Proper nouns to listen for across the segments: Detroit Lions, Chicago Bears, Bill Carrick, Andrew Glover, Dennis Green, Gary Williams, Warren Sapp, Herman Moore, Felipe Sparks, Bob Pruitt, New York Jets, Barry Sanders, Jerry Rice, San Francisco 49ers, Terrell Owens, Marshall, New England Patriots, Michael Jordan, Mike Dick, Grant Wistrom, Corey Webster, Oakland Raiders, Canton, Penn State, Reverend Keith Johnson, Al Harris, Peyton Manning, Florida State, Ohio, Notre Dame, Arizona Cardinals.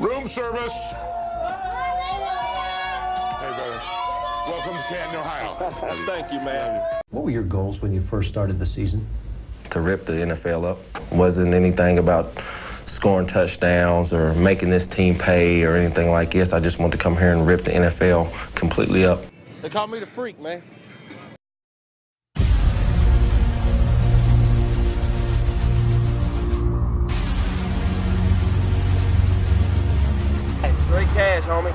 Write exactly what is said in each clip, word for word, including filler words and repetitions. Room service. Hey, brother. Welcome to Canton, Ohio. Thank you, man. What were your goals when you first started the season? To rip the N F L up. Wasn't anything about scoring touchdowns or making this team pay or anything like this. I just wanted to come here and rip the N F L completely up. They call me the freak, man. Hey, straight cash, homie.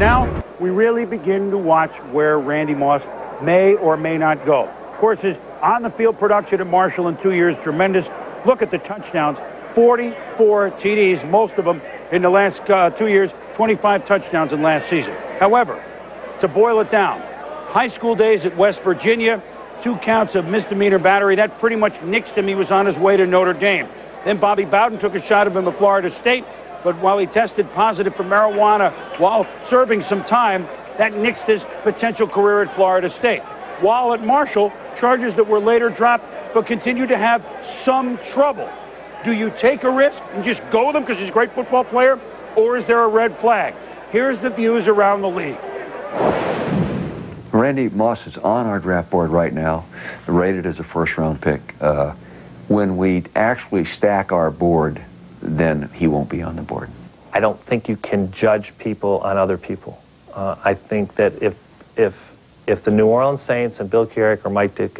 Now we really begin to watch where Randy Moss may or may not go. Of course, his on-the-field production at Marshall in two years, tremendous. Look at the touchdowns, forty-four T Ds, most of them in the last uh, two years, twenty-five touchdowns in last season. However, to boil it down, high school days at West Virginia, two counts of misdemeanor battery, that pretty much nixed him. He was on his way to Notre Dame. Then Bobby Bowden took a shot at him at Florida State. But while he tested positive for marijuana while serving some time, that nixed his potential career at Florida State. While at Marshall, charges that were later dropped, but continue to have some trouble. Do you take a risk and just go with him because he's a great football player, or is there a red flag? Here's the views around the league. Randy Moss is on our draft board right now, rated as a first-round pick. Uh, when we actually stack our board, then he won't be on the board. I don't think you can judge people on other people. Uh, I think that if if if the New Orleans Saints and Bill Carrick or Mike Dick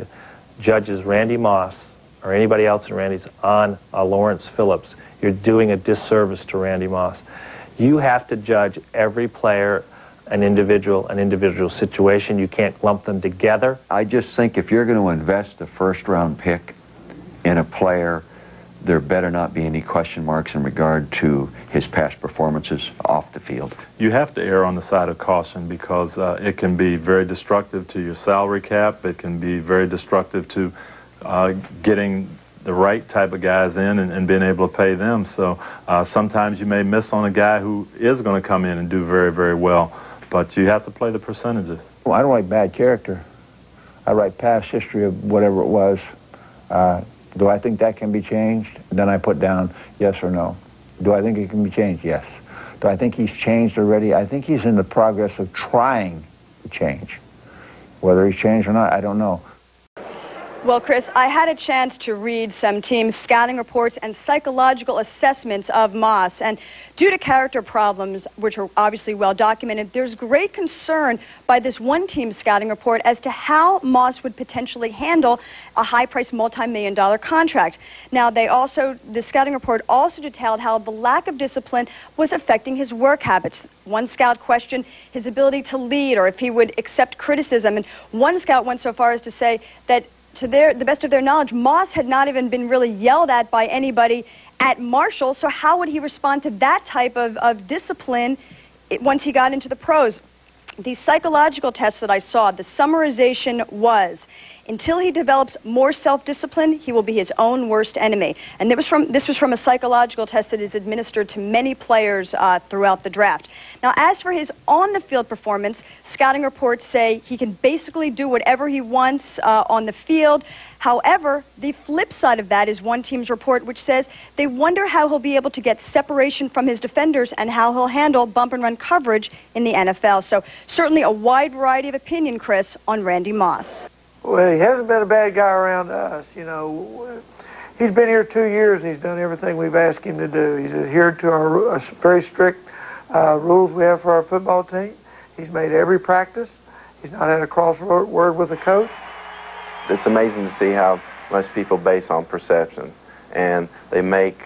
judges Randy Moss or anybody else in Randy's on uh, Lawrence Phillips, you're doing a disservice to Randy Moss. You have to judge every player, an individual, an individual situation. You can't lump them together. I just think if you're going to invest a first-round pick in a player, there better not be any question marks in regard to his past performances off the field. You have to err on the side of caution because uh, it can be very destructive to your salary cap. It can be very destructive to uh, getting the right type of guys in and, and being able to pay them. So uh, sometimes you may miss on a guy who is going to come in and do very, very well, but you have to play the percentages. Well, I don't like bad character. I write past history of whatever it was. Uh, Do I think that can be changed? Then I put down yes or no. Do I think it can be changed? Yes. Do I think he's changed already? I think he's in the progress of trying to change. Whether he's changed or not, I don't know. Well, Cris, I had a chance to read some team scouting reports and psychological assessments of Moss. And due to character problems, which are obviously well documented, there's great concern by this one team scouting report as to how Moss would potentially handle a high-priced multi-million dollar contract. Now, they also, the scouting report also detailed how the lack of discipline was affecting his work habits. One scout questioned his ability to lead or if he would accept criticism. And one scout went so far as to say that to their, the best of their knowledge, Moss had not even been really yelled at by anybody at Marshall, so how would he respond to that type of, of discipline once he got into the pros? The psychological tests that I saw, the summarization was, until he develops more self-discipline, he will be his own worst enemy. And it was from, this was from a psychological test that is administered to many players uh, throughout the draft. Now, as for his on-the-field performance, scouting reports say he can basically do whatever he wants uh, on the field. However, the flip side of that is one team's report, which says they wonder how he'll be able to get separation from his defenders and how he'll handle bump-and-run coverage in the N F L. So certainly a wide variety of opinion, Cris, on Randy Moss. Well, he hasn't been a bad guy around us, you know. He's been here two years, and he's done everything we've asked him to do. He's adhered to our very strict uh, rules we have for our football team. He's made every practice. He's not had a crossword word with a coach. It's amazing to see how much people base on perception, and they make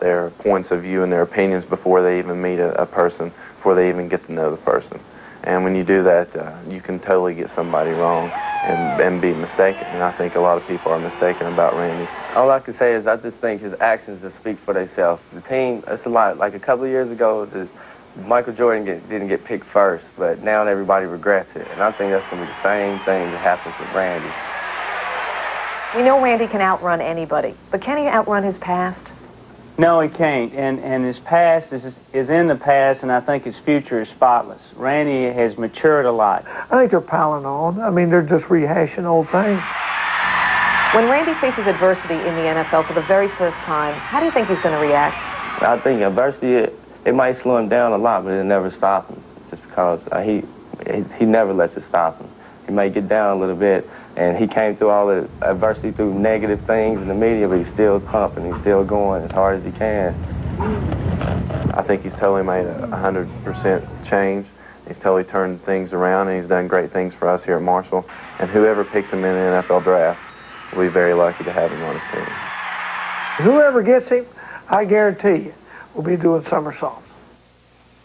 their points of view and their opinions before they even meet a, a person, before they even get to know the person. And when you do that, uh, you can totally get somebody wrong and, and be mistaken. And I think a lot of people are mistaken about Randy. All I can say is I just think his actions just speak for themselves. The team, it's a lot. Like a couple of years ago, the, Michael Jordan get, didn't get picked first, but now everybody regrets it. And I think that's going to be the same thing that happens with Randy. We know Randy can outrun anybody, but can he outrun his past? No, he can't, and, and his past is, is in the past, and I think his future is spotless. Randy has matured a lot. I think they're piling on. I mean, they're just rehashing old things. When Randy faces adversity in the N F L for the very first time, how do you think he's going to react? I think adversity, it, it might slow him down a lot, but it'll never stop him, just because uh, he, he never lets it stop him. He may get down a little bit, and he came through all the adversity through negative things in the media, but he's still pumping, he's still going as hard as he can. I think he's totally made a one hundred percent change. He's totally turned things around, and he's done great things for us here at Marshall. And whoever picks him in the N F L draft will be very lucky to have him on his team. Whoever gets him, I guarantee you, will be doing somersaults.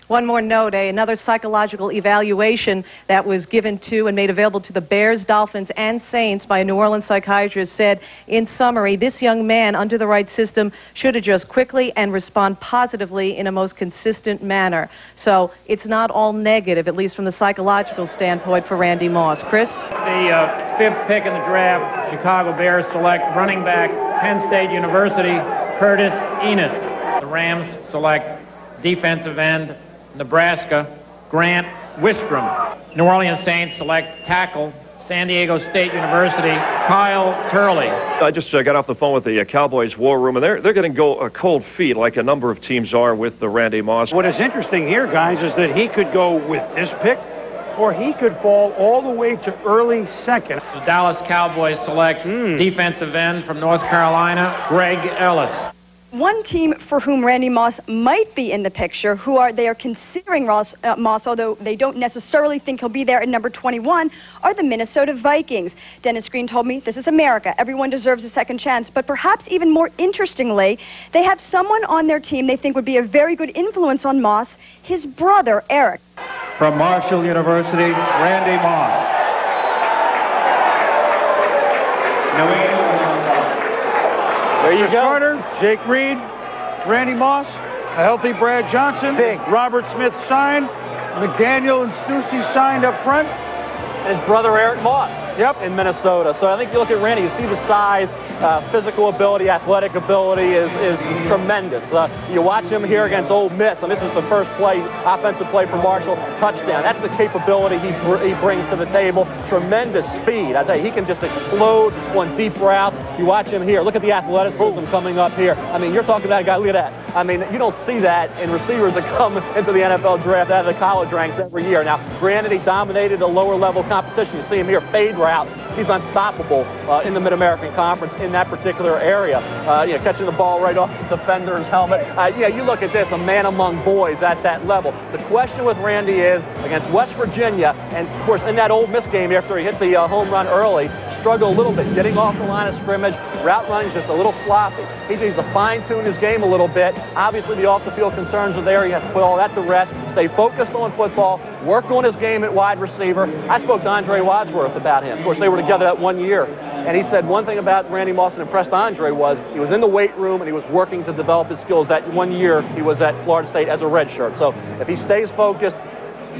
One more note, eh? Another psychological evaluation that was given to and made available to the Bears, Dolphins, and Saints by a New Orleans psychiatrist said, in summary, this young man under the right system should adjust quickly and respond positively in a most consistent manner. So it's not all negative, at least from the psychological standpoint for Randy Moss. Chris? The uh, fifth pick in the draft, Chicago Bears select running back, Penn State University, Curtis Enis. The Rams select defensive end, Nebraska, Grant Wistrom. New Orleans Saints select tackle, San Diego State University, Kyle Turley. I just uh, got off the phone with the uh, Cowboys war room, and they're, they're going to go uh, cold feet like a number of teams are with the Randy Moss. What is interesting here, guys, is that he could go with this pick, or he could fall all the way to early second. The Dallas Cowboys select mm. defensive end from North Carolina, Greg Ellis. One team for whom Randy Moss might be in the picture, who are they are considering Ross, uh, Moss, although they don't necessarily think he'll be there at number twenty-one, are the Minnesota Vikings. Dennis Green told me, this is America. Everyone deserves a second chance. But perhaps even more interestingly, they have someone on their team they think would be a very good influence on Moss, his brother, Eric. From Marshall University, Randy Moss. No, there you go. Carter, Jake Reed, Randy Moss, a healthy Brad Johnson, Big. Robert Smith signed, McDaniel and Stussy signed up front. His brother Eric Moss yep. in Minnesota. So I think you look at Randy, you see the size, uh, physical ability, athletic ability is, is tremendous. Uh, you watch him here against Ole Miss, and this is the first play, offensive play for Marshall, touchdown. That's the capability he, br he brings to the table. Tremendous speed. I tell you, he can just explode on deep routes. You watch him here. Look at the athleticism coming up here. I mean, you're talking about a guy, look at that. I mean, you don't see that in receivers that come into the N F L draft out of the college ranks every year. Now, granted, he dominated the lower level competition. You see him here, fade route. He's unstoppable uh, in the Mid-American Conference in that particular area. Uh, you know, catching the ball right off the defender's helmet. Uh, yeah, you look at this, a man among boys at that level. The question with Randy is, against West Virginia, and of course in that Ole Miss game after he hit the uh, home run early, struggled a little bit, getting off the line of scrimmage, route running just a little floppy. He needs to fine-tune his game a little bit. Obviously the off-the-field concerns are there. He has to put all that to rest, stay focused on football, work on his game at wide receiver. I spoke to Andre Wadsworth about him. Of course, they were together that one year. And he said one thing about Randy Moss that impressed Andre was he was in the weight room and he was working to develop his skills. That one year he was at Florida State as a redshirt. So if he stays focused,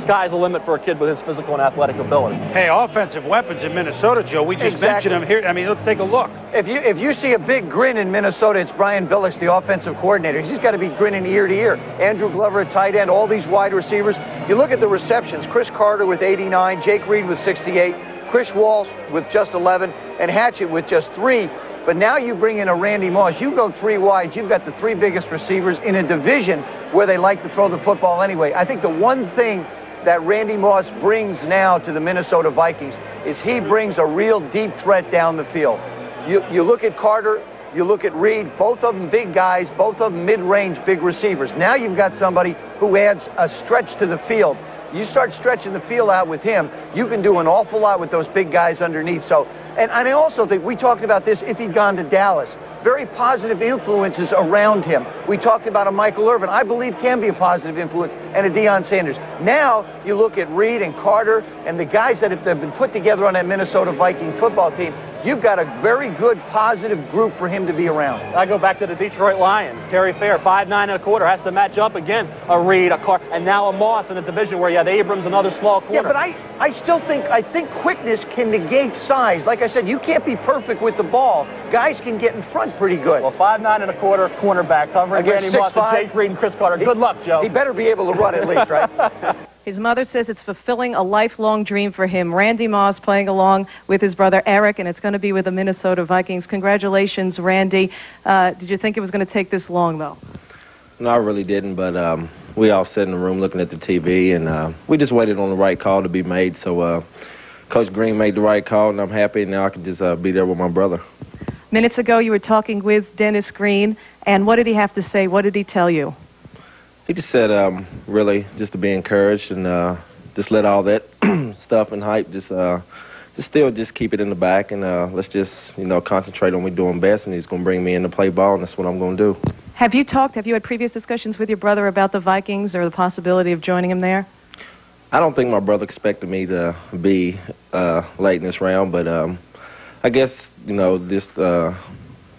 sky's the limit for a kid with his physical and athletic ability. Hey, offensive weapons in Minnesota, Joe. We just exactly. mentioned them here. I mean, let's take a look. If you if you see a big grin in Minnesota, it's Brian Billick's the offensive coordinator. He's got to be grinning ear to ear. Andrew Glover at tight end, all these wide receivers. You look at the receptions. Cris Carter with eighty-nine, Jake Reed with sixty-eight, Chris Walsh with just eleven, and Hatchett with just three. But now you bring in a Randy Moss. You go three wide. You've got the three biggest receivers in a division where they like to throw the football anyway. I think the one thing that Randy Moss brings now to the Minnesota Vikings is he brings a real deep threat down the field. You, you look at Carter, you look at Reed, both of them big guys, both of them mid-range big receivers. Now you've got somebody who adds a stretch to the field. You start stretching the field out with him, you can do an awful lot with those big guys underneath. So, and, and I also think we talked about this if he'd gone to Dallas. Very positive influences around him. We talked about a Michael Irvin, I believe can be a positive influence, and a Deion Sanders. Now you look at Reed and Carter and the guys that have been put together on that Minnesota Viking football team, You've got a very good, positive group for him to be around. I go back to the Detroit Lions. Terry Fair, five nine and a quarter, has to match up against a Reed, a Clark, and now a Moss in a division where you had Abrams, another small quarter. Yeah, but I, I still think, I think quickness can negate size. Like I said, you can't be perfect with the ball. Guys can get in front pretty good. Well, five nine and a quarter, cornerback, covering Randy Moss, Jake Reed, and Cris Carter. He, good luck, Joe. He better be able to run at least, right? His mother says it's fulfilling a lifelong dream for him. Randy Moss playing along with his brother Eric, and it's going to be with the Minnesota Vikings. Congratulations, Randy. Uh, did you think it was going to take this long, though? No, I really didn't, but um, we all sat in the room looking at the T V, and uh, we just waited on the right call to be made. So uh, Coach Green made the right call, and I'm happy, and now I can just uh, be there with my brother. Minutes ago, you were talking with Dennis Green, and what did he have to say? What did he tell you? He just said, um, really, just to be encouraged and uh, just let all that stuff and hype just, uh, just still just keep it in the back and uh, let's just, you know, concentrate on what we're doing best, and he's going to bring me in to play ball, and that's what I'm going to do. Have you talked, have you had previous discussions with your brother about the Vikings or the possibility of joining him there? I don't think my brother expected me to be uh, late in this round, but um, I guess, you know, this uh,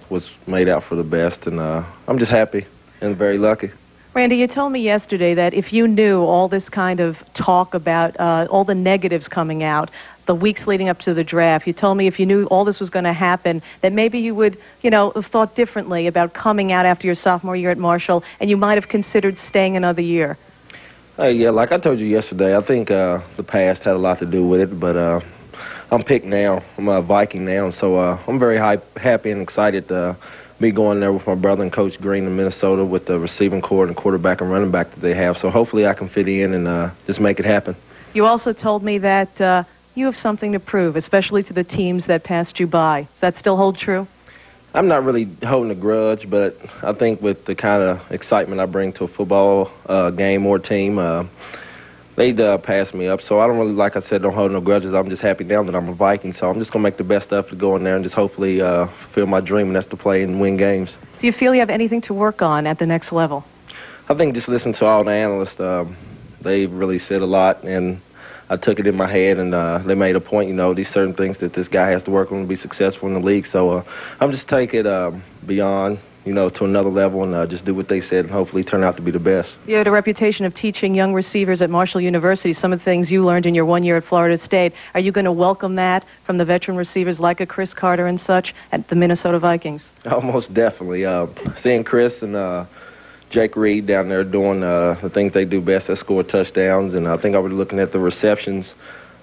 was made out for the best, and uh, I'm just happy and very lucky. Randy, you told me yesterday that if you knew all this kind of talk about uh, all the negatives coming out, the weeks leading up to the draft, you told me if you knew all this was going to happen, that maybe you would, you know, have thought differently about coming out after your sophomore year at Marshall, and you might have considered staying another year. Uh, yeah, like I told you yesterday, I think uh, the past had a lot to do with it, but uh, I'm picked now. I'm a Viking now, so uh, I'm very happy and excited to uh, be going there with my brother and Coach Green in Minnesota with the receiving corps and quarterback and running back that they have. So hopefully I can fit in and uh, just make it happen. You also told me that uh, you have something to prove, especially to the teams that passed you by. Does that still hold true? I'm not really holding a grudge, but I think with the kind of excitement I bring to a football uh, game or team, uh, they uh, passed me up. So I don't really, like I said, don't hold no grudges. I'm just happy now that I'm a Viking, so I'm just going to make the best stuff to go in there and just hopefully uh, fulfill my dream, and that's to play and win games. Do you feel you have anything to work on at the next level? I think just listen to all the analysts. Um, they really said a lot, and I took it in my head, and uh, they made a point, you know, these certain things that this guy has to work on to be successful in the league. So uh, I'm just taking it uh, beyond, you know, to another level and uh, just do what they said and hopefully turn out to be the best. You had a reputation of teaching young receivers at Marshall University. Some of the things you learned in your one year at Florida State, are you going to welcome that from the veteran receivers like a Cris Carter and such at the Minnesota Vikings? Oh, most definitely. Uh, seeing Cris and Uh, Jake Reed down there doing uh, the things they do best, that score touchdowns, and I think I was looking at the receptions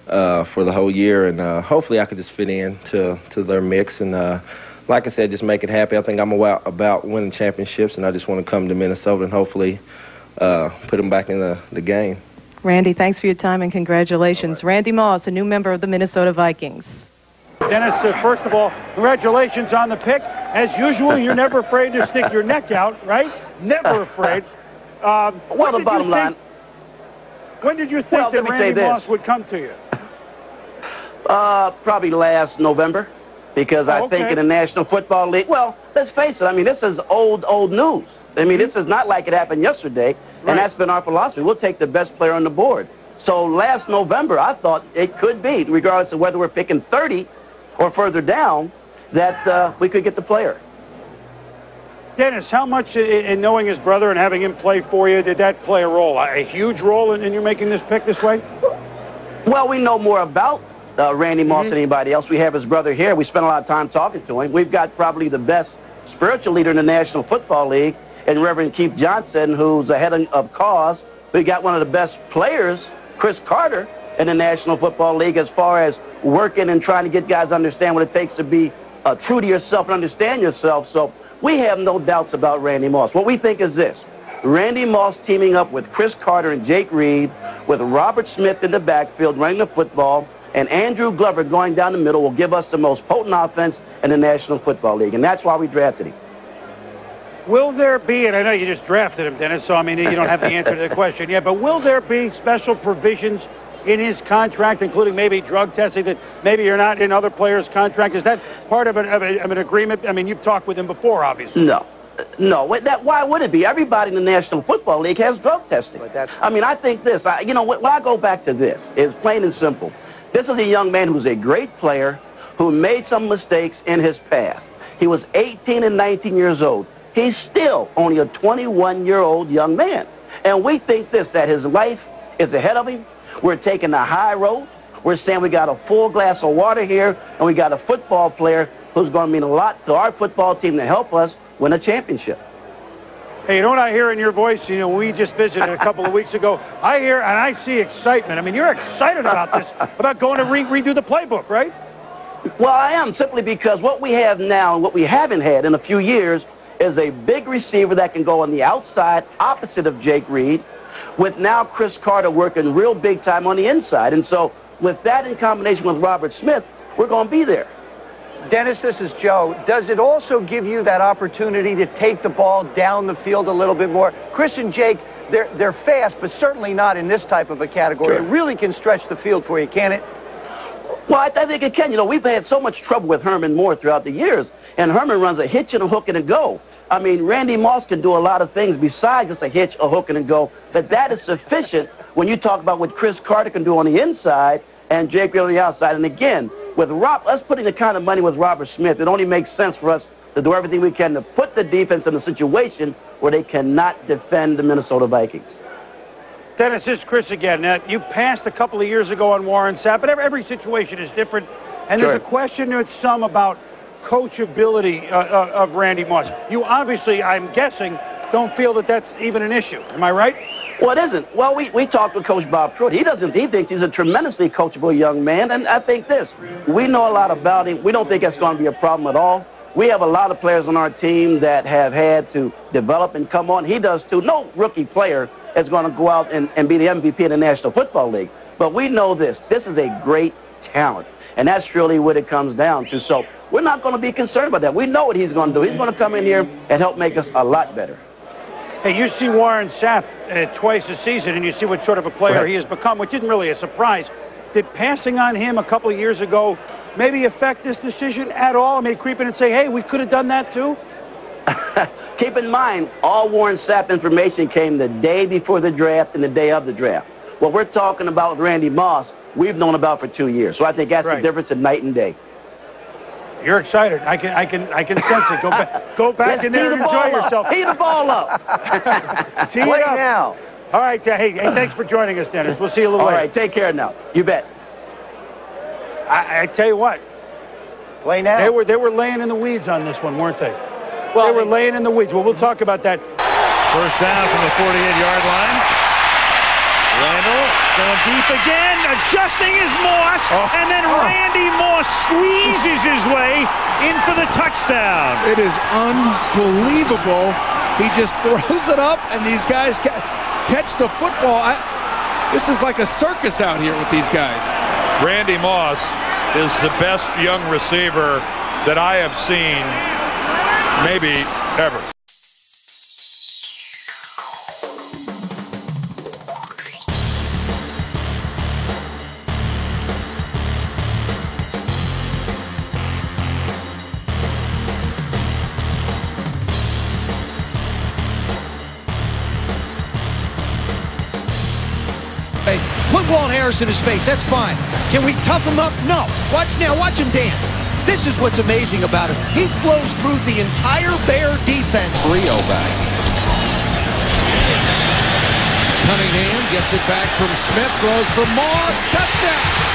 uh, for the whole year, and uh, hopefully I could just fit in to, to their mix, and uh, like I said, just make it happy. I think I'm about winning championships, and I just want to come to Minnesota and hopefully uh, put them back in the, the game. Randy, thanks for your time, and congratulations. Right. Randy Moss, a new member of the Minnesota Vikings. Dennis, uh, first of all, congratulations on the pick. As usual, you're never afraid to stick your neck out, right? Never afraid. Um, well, the bottom line. When did you think well, that Randy Moss would come to you? Uh, probably last November, because oh, I okay. think in the National Football League, well, let's face it, I mean, this is old, old news. I mean, this is not like it happened yesterday, right. And that's been our philosophy. We'll take the best player on the board. So last November, I thought it could be, regardless of whether we're picking thirty or further down, that uh, we could get the player. Dennis, how much in knowing his brother and having him play for you did that play a role? A huge role in, in you making this pick this way? Well, we know more about uh, Randy Moss mm-hmm. than anybody else. We have his brother here. We spent a lot of time talking to him. We've got probably the best spiritual leader in the National Football League, and Reverend Keith Johnson, who's the head of cause. We've got one of the best players, Cris Carter, in the National Football League as far as working and trying to get guys to understand what it takes to be uh, true to yourself and understand yourself. So we have no doubts about Randy Moss. What we think is this. Randy Moss teaming up with Cris Carter and Jake Reed, with Robert Smith in the backfield running the football, and Andrew Glover going down the middle will give us the most potent offense in the National Football League, and that's why we drafted him. Will there be, and I know you just drafted him, Dennis, so I mean you don't have the answer to the question yet, but will there be special provisions in his contract, including maybe drug testing, that maybe you're not in other players' contract? Is that part of an, of, a, of an agreement? I mean, you've talked with him before, obviously. No. No. That, why would it be? Everybody in the National Football League has drug testing. But that's I mean, I think this. I, you know, when I go back to this, it's plain and simple. This is a young man who's a great player, who made some mistakes in his past. He was eighteen and nineteen years old. He's still only a twenty-one-year-old young man. And we think this, that his life is ahead of him. We're taking the high road. We're saying we got a full glass of water here, and we got a football player who's going to mean a lot to our football team to help us win a championship. Hey, you know what I hear in your voice? You know, we just visited a couple of weeks ago. I hear and I see excitement. I mean, you're excited about this, about going to re redo the playbook, right? Well, I am, simply because what we have now and what we haven't had in a few years is a big receiver that can go on the outside opposite of Jake Reed, with now Cris Carter working real big time on the inside. And so with that in combination with Robert Smith, we're going to be there. Dennis, this is Joe. Does it also give you that opportunity to take the ball down the field a little bit more? Cris and Jake, they're, they're fast, but certainly not in this type of a category. Sure. It really can stretch the field for you, can it? Well, I, I think it can. You know, we've had so much trouble with Herman Moore throughout the years, and Herman runs a hitch and a hook and a go. I mean, Randy Moss can do a lot of things besides just a hitch, a hook, and a go, but that is sufficient when you talk about what Cris Carter can do on the inside and Jake Reed on the outside. And again, with Rob, us putting the kind of money with Robert Smith, it only makes sense for us to do everything we can to put the defense in a situation where they cannot defend the Minnesota Vikings. Dennis, this is Cris again. Now, you passed a couple of years ago on Warren Sapp, but every, every situation is different. And sure. There's a question with some about coachability uh, uh, of Randy Moss. You obviously, I'm guessing, don't feel that that's even an issue. Am I right? Well, it isn't. Well, we, we talked with Coach Bob Pruitt. He doesn't. He thinks he's a tremendously coachable young man, and I think this. We know a lot about him. We don't think that's going to be a problem at all. We have a lot of players on our team that have had to develop and come on. He does, too. No rookie player is going to go out and, and be the M V P in the National Football League. But we know this. This is a great talent, and that's really what it comes down to. So we're not going to be concerned about that. We know what he's going to do. He's going to come in here and help make us a lot better. Hey, you see Warren Sapp uh, twice a season, and you see what sort of a player right. he has become, which isn't really a surprise. Did passing on him a couple of years ago maybe affect this decision at all? I mean, creep in and say, hey, we could have done that too? Keep in mind, all Warren Sapp information came the day before the draft and the day of the draft. What we're talking about with Randy Moss, we've known about for two years. So I think that's right. the difference in night and day. You're excited. I can, I can, I can sense it. Go back, go back yes, in there and enjoy yourself. Tee the ball up. Tee it up now. All right. Uh, hey, hey, thanks for joining us, Dennis. We'll see you a little later. All right. Take care now. You bet. I, I tell you what. Play now. They were, they were laying in the weeds on this one, weren't they? Well, they were laying in the weeds. Well, we'll talk about that. First down from the forty-eight yard line. Randall going deep again, adjusting his Moss, oh, and then oh. Randy Moss squeezes his way in for the touchdown. It is unbelievable. He just throws it up, and these guys ca catch the football. I, this is like a circus out here with these guys. Randy Moss is the best young receiver that I have seen, maybe ever. In his face, that's fine. Can we tough him up? No. Watch now, watch him dance. This is what's amazing about him. He flows through the entire Bear defense. Rio back. Cunningham gets it back from Smith, throws for Moss, touchdown!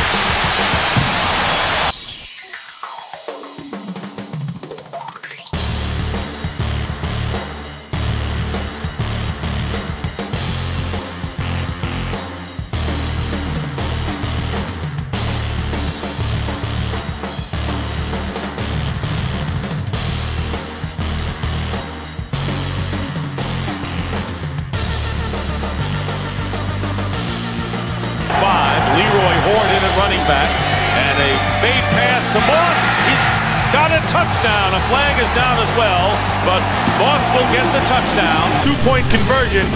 Back, and a fade pass to Moss. He's got a touchdown. A flag is down as well, but Moss will get the touchdown. Two-point conversion.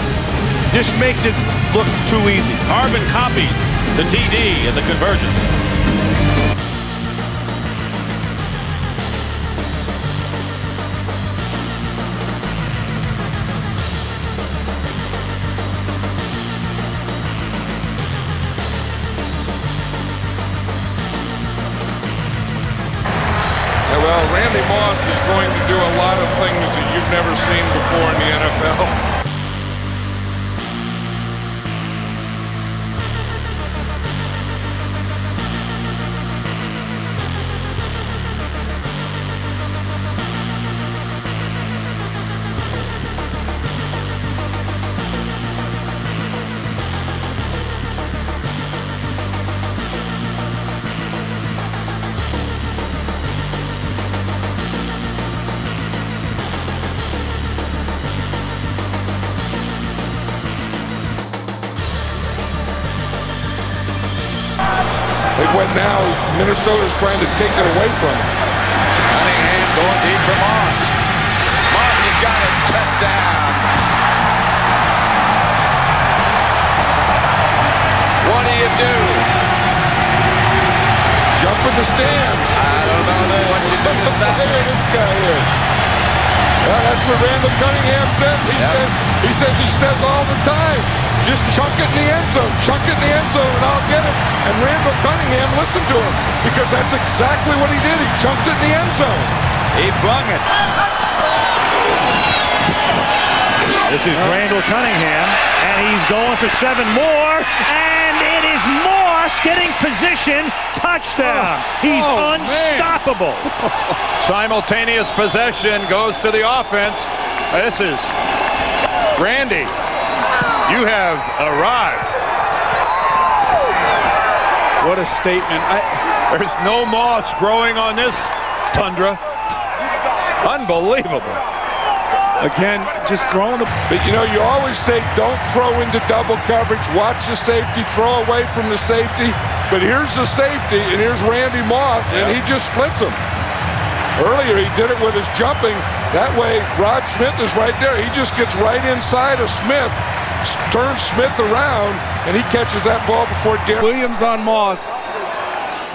This makes it look too easy. Harvin copies the T D and the conversion. Randy Moss is going to do a lot of things that you've never seen before in the N F L. But now Minnesota's trying to take it away from him. Cunningham going deep for Moss. Moss has got it. Touchdown. What do you do? Jump in the stands. I don't know what you do with that. There this guy is. Well, that's what Randall Cunningham says. He yep. says he says he says all the time. Just chuck it in the end zone, chuck it in the end zone, and I'll get it. And Randall Cunningham listened to him, because that's exactly what he did. He chunked it in the end zone. He flung it. This is Randall Cunningham, and he's going for seven more, and it is Moss getting position, touchdown. He's oh, unstoppable. Simultaneous possession goes to the offense. This is Randy. You have arrived. What a statement. I... There's no moss growing on this tundra. Unbelievable. Again, just throwing the... But you know, you always say don't throw into double coverage. Watch the safety. Throw away from the safety. But here's the safety, and here's Randy Moss, yeah. and he just splits him. Earlier, he did it with his jumping. That way, Rod Smith is right there. He just gets right inside of Smith, turns Smith around, and he catches that ball before Gary. Williams on Moss,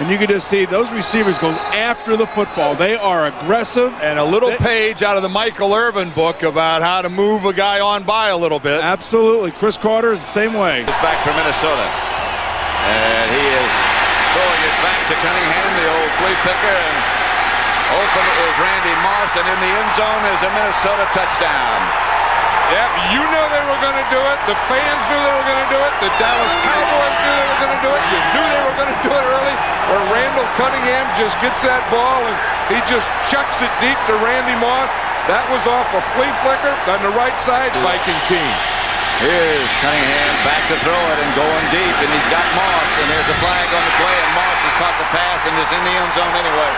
and you can just see those receivers go after the football. They are aggressive. And a little they, page out of the Michael Irvin book about how to move a guy on by a little bit. Absolutely. Cris Carter is the same way. It's back for Minnesota. And he is throwing it back to Cunningham, the old flea picker, and... open is Randy Moss, and in the end zone is a Minnesota touchdown. Yep, you knew they were going to do it. The fans knew they were going to do it. The Dallas Cowboys knew they were going to do it. You knew they were going to do it early. Where Randall Cunningham just gets that ball, and he just chucks it deep to Randy Moss. That was off a flea flicker on the right side. Viking team. Here's Cunningham back to throw it and going deep, and he's got Moss, and there's a flag on the play, and Moss has caught the pass, and it's in the end zone anyway.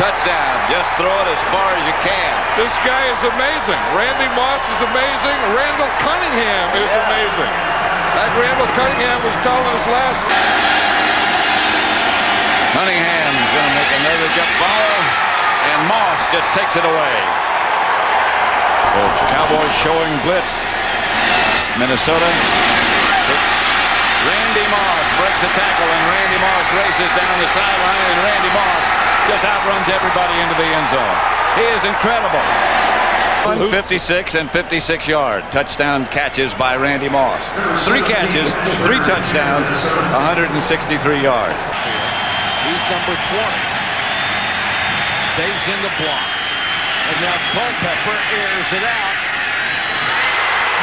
Touchdown. Just throw it as far as you can. This guy is amazing. Randy Moss is amazing. Randall Cunningham is yeah. amazing. Like Randall Cunningham was telling us last. Cunningham's going to make another jump ball, and Moss just takes it away. The Cowboys showing blitz. Minnesota picks. Randy Moss breaks a tackle, and Randy Moss races down the sideline, and Randy Moss just outruns everybody into the end zone. He is incredible. fifty-six and fifty-six yard touchdown catches by Randy Moss. Three catches, three touchdowns, one hundred sixty-three yards. He's number twenty. Stays in the block. And now Culpepper airs it out.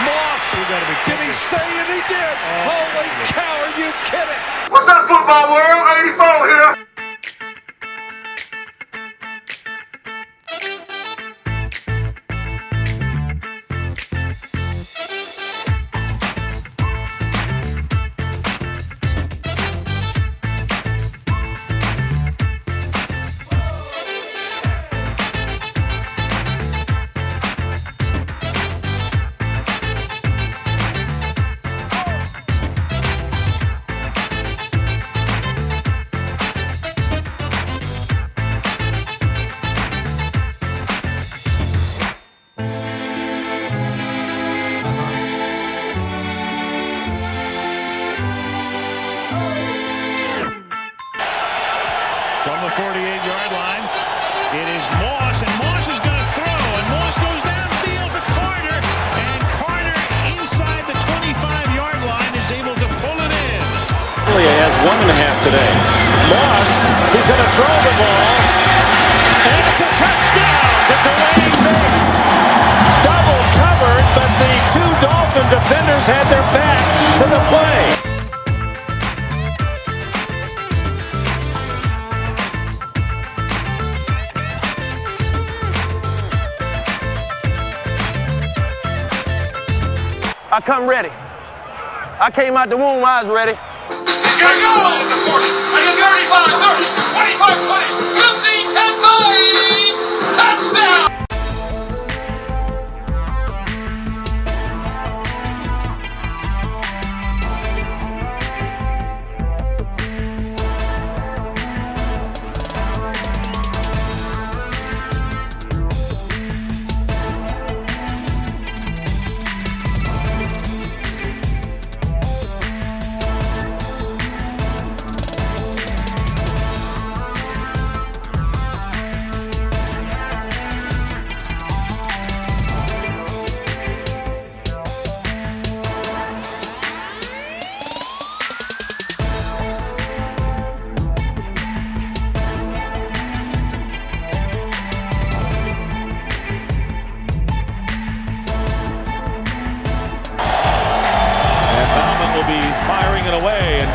Moss, you gotta be kidding. Did he stay? And he did. Oh. Holy cow, are you kidding? What's up, football world? eighty-four here. forty-eight yard line. It is Moss, and Moss is going to throw, and Moss goes downfield to Carter, and Carter inside the twenty-five yard line is able to pull it in. He has one and a half today. Moss, he's going to throw the ball, and it's a touchdown! had their back to the play. I come ready. I came out the womb, I was ready. He's got to go on the court. I got thirty-five, thirty, twenty-five, twenty. We'll see ten five. Touchdown.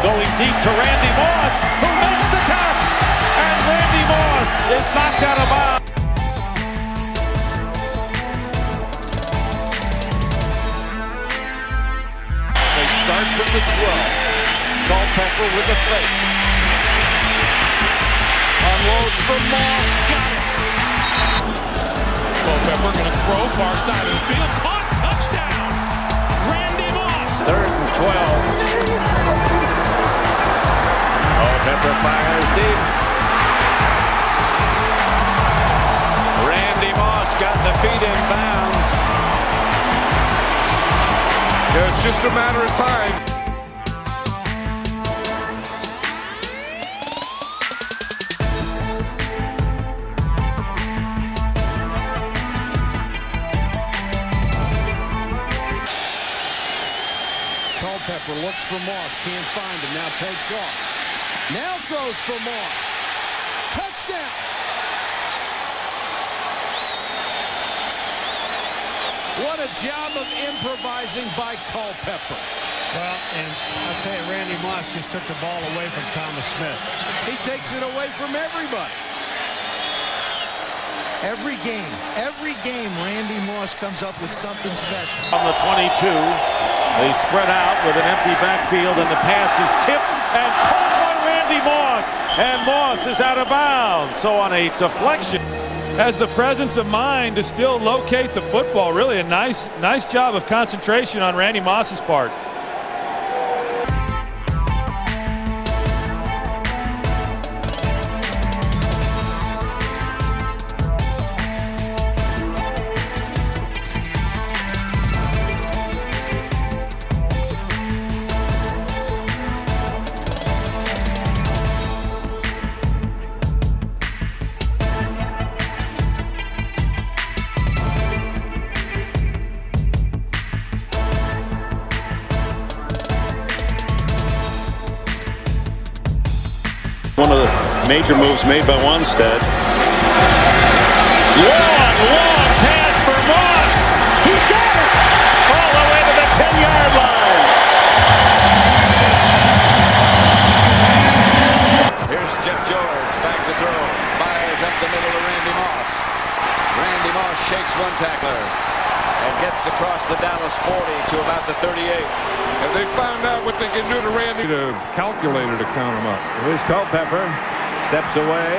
Going deep to Randy Moss, who makes the catch, and Randy Moss is knocked out of bounds. They start from the twelve. Culpepper with the fake. Unloads for Moss, got it. Culpepper going to throw far side of the field, caught, touchdown. Randy Moss. Third and twelve. Culpepper fires deep. Randy Moss got the feet in bounds. Yeah, it's just a matter of time. Culpepper looks for Moss, can't find him, now takes off. Now throws for Moss. Touchdown. What a job of improvising by Culpepper. Well, and I'll tell you, Randy Moss just took the ball away from Thomas Smith. He takes it away from everybody. Every game, every game, Randy Moss comes up with something special. On the twenty-two, they spread out with an empty backfield, and the pass is tipped and caught. Moss, and Moss is out of bounds. So on a deflection, has the presence of mind to still locate the football. Really a nice nice job of concentration on Randy Moss's part. Major moves made by Wanstead. Long, long pass for Moss. He's got it. All the way to the ten-yard line. Here's Jeff George back to throw. Fires up the middle to Randy Moss. Randy Moss shakes one tackler and gets across the Dallas forty to about the thirty-eight. And they found out what they can do to Randy. The calculator to count him up. Here's Culpepper. Steps away,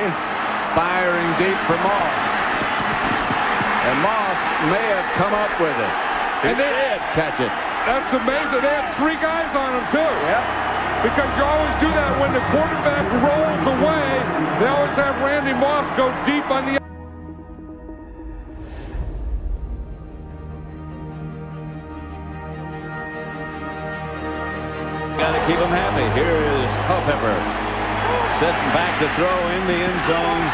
firing deep for Moss. And Moss may have come up with it. He and they did catch it. That's amazing. They had three guys on him, too. Yep. Because you always do that when the quarterback rolls away. They always have Randy Moss go deep on the... Got to keep him happy. Here is Culpepper. Sitting back to throw in the end zone.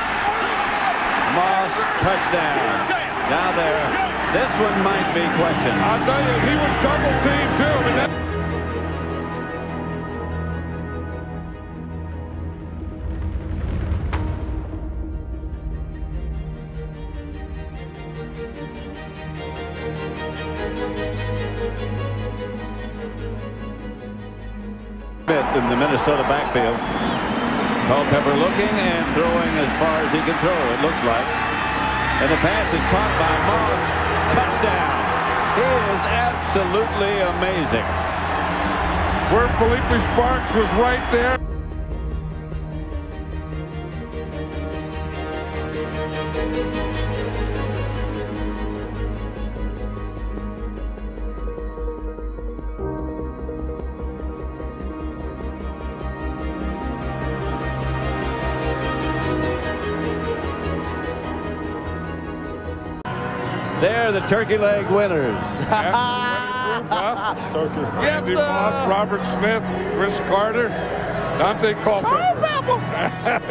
Moss, touchdown. Now there. This one might be questioned. I'll tell you, he was double teamed too. And that bit in the Minnesota backfield. Culpepper looking and throwing as far as he can throw, it looks like. And the pass is caught by Moss. Touchdown. He is absolutely amazing. Where Felipe Sparks was right there. They're the turkey leg winners. Turkey. Yes, Randy Moss, Robert Smith, Cris Carter, Daunte Culpepper.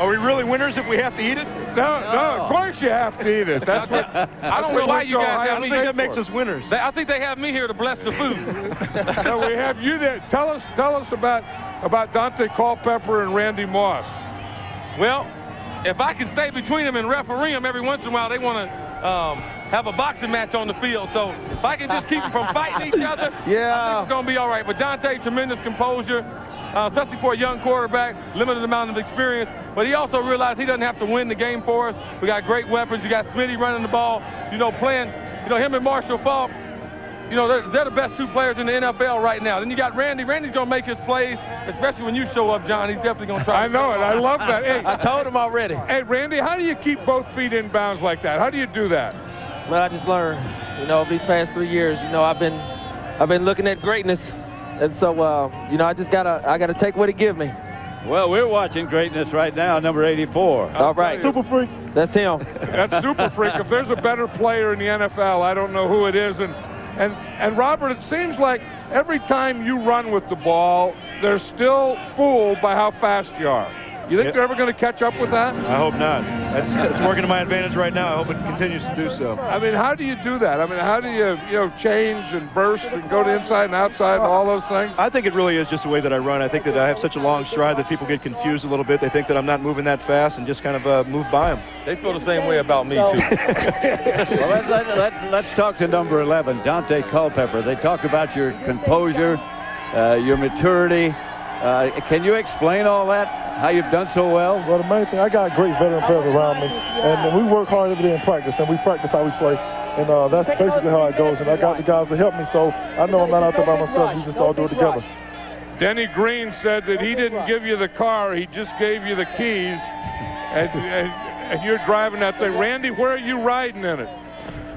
Are we really winners if we have to eat it? No, no, no, of course you have to eat it. That's what, I don't know why you guys have me. I think that makes us winners. They, I think they have me here to bless the food. No, we have you there. Tell us, tell us about, about Daunte Culpepper and Randy Moss. Well, if I can stay between them and referee them every once in a while, they want to... Um, have a boxing match on the field. So if I can just keep them from fighting each other, yeah, I think we're going to be all right. But Daunte, tremendous composure, uh, especially for a young quarterback, limited amount of experience. But he also realized he doesn't have to win the game for us. We got great weapons. You got Smitty running the ball, you know, playing, you know, him and Marshall Faulk, you know, they're, they're the best two players in the N F L right now. Then you got Randy. Randy's going to make his plays, especially when you show up, John. He's definitely going to try. I know it. I love that. Hey, I told him already. Hey, Randy, how do you keep both feet in bounds like that? How do you do that? Man, I just learned, you know, these past three years, you know, I've been, I've been looking at greatness, and so, uh, you know, I just gotta, I gotta take what it give me. Well, we're watching greatness right now, number eighty-four. All right, Super Freak. That's him. That's Super Freak. If there's a better player in the N F L, I don't know who it is. And and and Robert, it seems like every time you run with the ball, they're still fooled by how fast you are. You think yep. they're ever going to catch up with that? I hope not. That's, that's working to my advantage right now. I hope it continues to do so. I mean, how do you do that? I mean, how do you, you know, change and burst and go to inside and outside and all those things? I think it really is just the way that I run. I think that I have such a long stride that people get confused a little bit. They think that I'm not moving that fast and just kind of uh, move by them. They feel the same way about me, too. Well, let, let, let, let's talk to number eleven, Daunte Culpepper. They talk about your composure, uh, your maturity. Uh, can you explain all that? How you've done so well? Well, the main thing, I got great veteran players around me, and we work hard every day in practice, and we practice how we play, and uh, that's basically how it goes, and I got the guys to help me, so I know I'm not out there by myself. We just all do it together. Denny Green said that he didn't give you the car, he just gave you the keys, and, and, and you're driving that thing. Randy, where are you riding in it?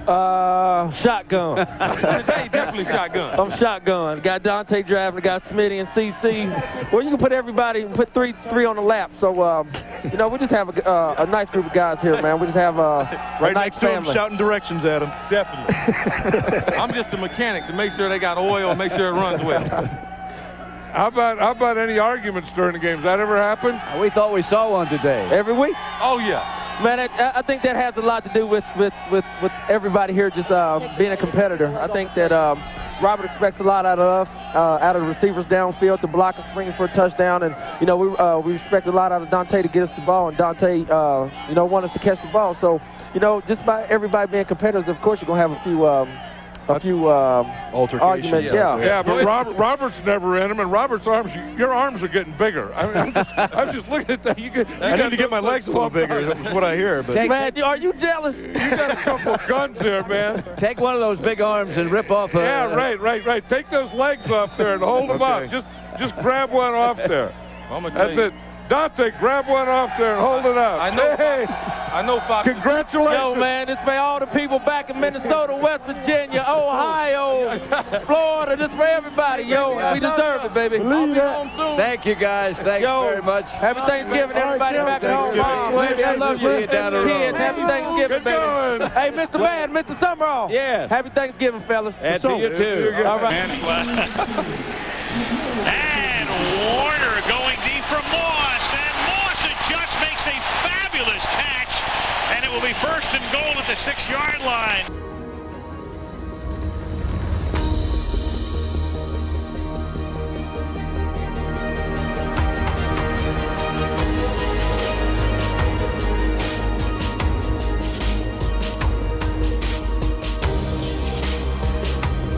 Uh, shotgun. Hey, definitely shotgun. I'm shotgun. Got Daunte driving. Got Smitty and C C. Well, you can put everybody, put three, three on the lap. So, um, you know, we just have a, uh, a nice group of guys here, man. We just have a, a right nice next family. To him, shouting directions at him. Definitely. I'm just a mechanic to make sure they got oil and make sure it runs well. How about how about any arguments during the games? That ever happened? We thought we saw one today. Every week? Oh yeah. Man, I, I think that has a lot to do with with, with, with everybody here just uh, being a competitor. I think that um, Robert expects a lot out of us, uh, out of the receivers downfield to block and spring for a touchdown. And, you know, we, uh, we expect a lot out of Daunte to get us the ball. And Daunte, uh, you know, wants us to catch the ball. So, you know, just by everybody being competitors, of course, you're going to have a few um, a few um, arguments. Yeah, yeah, yeah, but Robert, Robert's never in him, and Robert's arms, your arms are getting bigger. I mean, I'm, just, I'm just looking at that. You get, you I need to get my legs a little bigger. That's what I hear. But. Man, are you jealous? You got a couple of guns there, man. Take one of those big arms and rip off. A, yeah, right, right, right. Take those legs off there and hold them okay. up. Just, just grab one off there. I'm gonna That's it. Daunte, grab one off there and hold it up. I know. Hey, I know. Fox. Congratulations. Yo, man, this for all the people back in Minnesota, West Virginia, Ohio, Florida. This for everybody, yo. We deserve it, baby. Believe that. Thank you, guys. Thanks yo, very much. Happy Thanksgiving, everybody back at home. I love you. Kids, happy Thanksgiving, baby. Hey, Mister Mann, Mister Summerall. Yes. Happy Thanksgiving, fellas. And to you, too. All right. And Warner going deep for more. Makes a fabulous catch, and it will be first and goal at the six-yard line.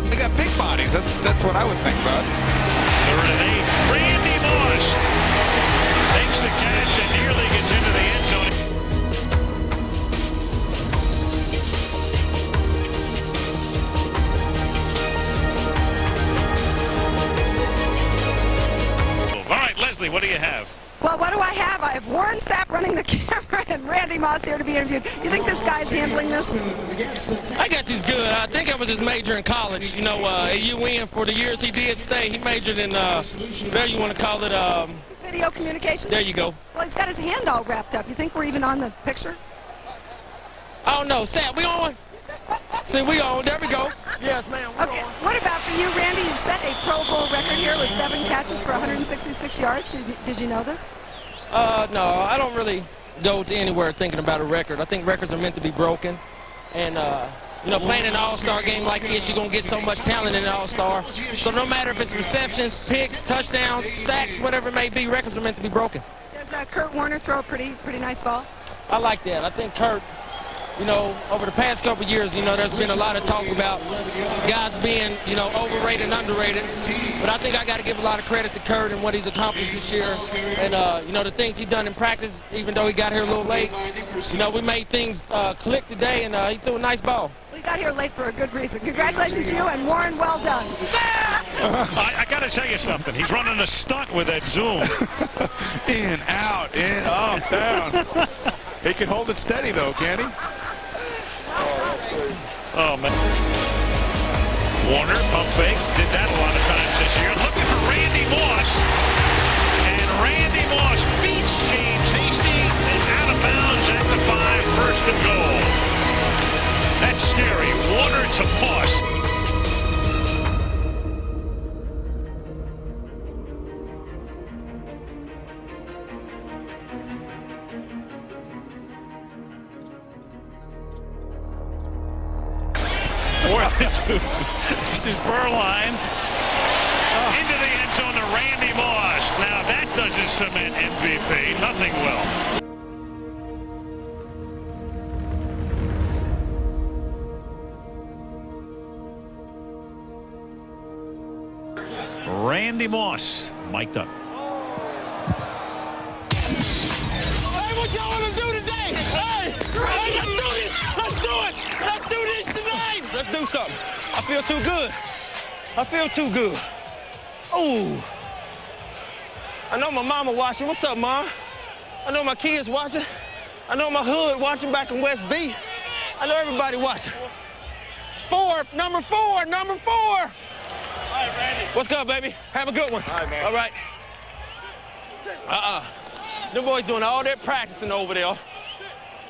They got big bodies. That's that's what I would think about. Third and eight. Randy and Randy Moss here to be interviewed. You think this guy's handling this? I guess he's good. I think that was his major in college. You know, uh, at U N, for the years he did stay, he majored in, uh, there you want to call it, um, video communication? There you go. Well, he's got his hand all wrapped up. You think we're even on the picture? I don't know. Sapp, we on? See, we on. There we go. Yes, ma'am. Okay. On. What about for you, Randy? You've set a Pro Bowl record here with seven catches for one hundred sixty-six yards. Did you know this? Uh, no, I don't really go to anywhere thinking about a record. I think records are meant to be broken. And, uh, you know, playing an all-star game like this, you're going to get so much talent in an all-star. So no matter if it's receptions, picks, touchdowns, sacks, whatever it may be, records are meant to be broken. Does uh, Kurt Warner throw a pretty, pretty nice ball? I like that. I think Kurt... You know, over the past couple of years, you know, there's been a lot of talk about guys being, you know, overrated and underrated. But I think I got to give a lot of credit to Kurt and what he's accomplished this year. And, uh, you know, the things he's done in practice, even though he got here a little late, you know, we made things uh, click today, and uh, he threw a nice ball. We got here late for a good reason. Congratulations to you, and Warren, well done. I, I got to tell you something. He's running a stunt with that zoom. In, out, in, up, down. He can hold it steady, though, can't he? Oh, man. Warner, pump fake, did that a lot of times this year. Looking for Randy Moss. And Randy Moss beats James Hasty. Is out of bounds at the five, first and goal. That's scary. Warner to Moss. This is Berline. Oh. Into the end zone to Randy Moss. Now that doesn't cement M V P. Nothing will. Randy Moss mic'd up. Hey, what y'all want to do today? Hey, hey, let's do this. Let's do it. Let's do this tonight. Let's do something. I feel too good. I feel too good. Oh. I know my mama watching. What's up, Mom? I know my kids watching. I know my hood watching back in West V. I know everybody watching. Four, number four, number four. All right, Randy. What's good, baby? Have a good one. All right, man. All right. Uh-uh. Them boys doing all their practicing over there.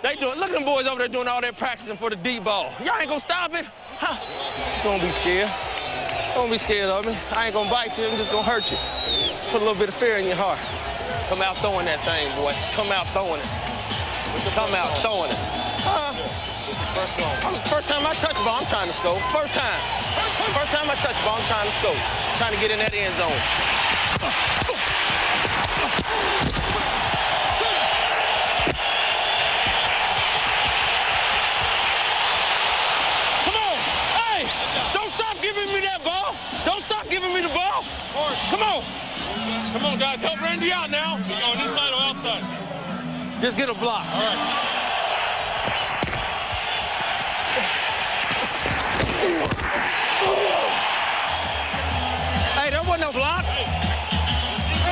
They doing, look at them boys over there doing all that practicing for the deep ball. Y'all ain't gonna stop it? Huh? Just gonna be scared. Don't be scared of me. I ain't gonna bite you, I'm just gonna hurt you. Put a little bit of fear in your heart. Come out throwing that thing, boy. Come out throwing it. Come out throwing it. Huh? First one. First time I touch the ball, I'm trying to score. First time. First time I touch the ball, I'm trying to score. Trying to get in that end zone. Come on. Come on, guys. Help Randy out now. We're going inside or outside? Just get a block. All right. Hey, that wasn't no block. Hey.